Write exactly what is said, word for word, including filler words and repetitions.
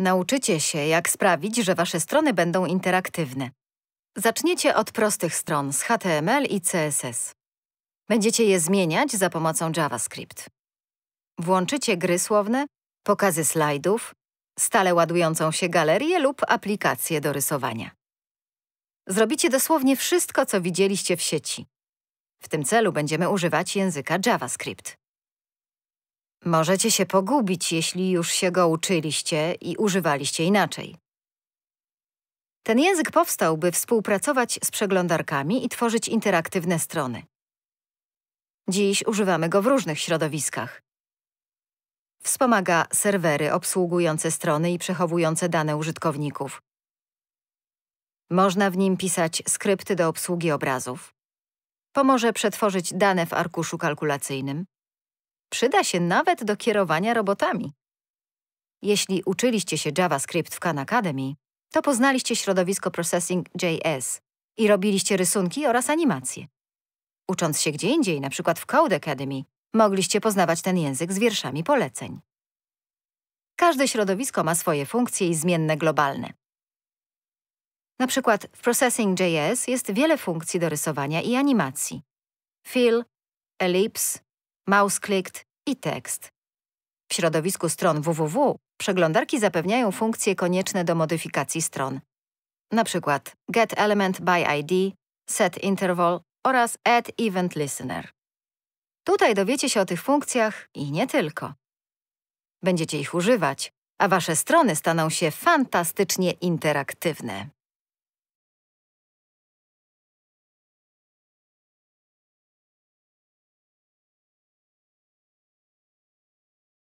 Nauczycie się, jak sprawić, że wasze strony będą interaktywne. Zaczniecie od prostych stron z H T M L i C S S. Będziecie je zmieniać za pomocą JavaScript. Włączycie gry słowne, pokazy slajdów, stale ładującą się galerię lub aplikację do rysowania. Zrobicie dosłownie wszystko, co widzieliście w sieci. W tym celu będziemy używać języka JavaScript. Możecie się pogubić, jeśli już się go uczyliście i używaliście inaczej. Ten język powstał, by współpracować z przeglądarkami i tworzyć interaktywne strony. Dziś używamy go w różnych środowiskach. Wspomaga serwery obsługujące strony i przechowujące dane użytkowników. Można w nim pisać skrypty do obsługi obrazów. Pomoże przetworzyć dane w arkuszu kalkulacyjnym. Przyda się nawet do kierowania robotami. Jeśli uczyliście się JavaScript w Khan Academy, to poznaliście środowisko Processing dot J S i robiliście rysunki oraz animacje. Ucząc się gdzie indziej, np. w Code Academy, mogliście poznawać ten język z wierszami poleceń. Każde środowisko ma swoje funkcje i zmienne globalne. Na przykład w Processing dot J S jest wiele funkcji do rysowania i animacji. Fill, ellipse, mouse clicked i tekst. W środowisku stron www przeglądarki zapewniają funkcje konieczne do modyfikacji stron. Na przykład getElementById, setInterval oraz addEventListener. Tutaj dowiecie się o tych funkcjach i nie tylko. Będziecie ich używać, a wasze strony staną się fantastycznie interaktywne.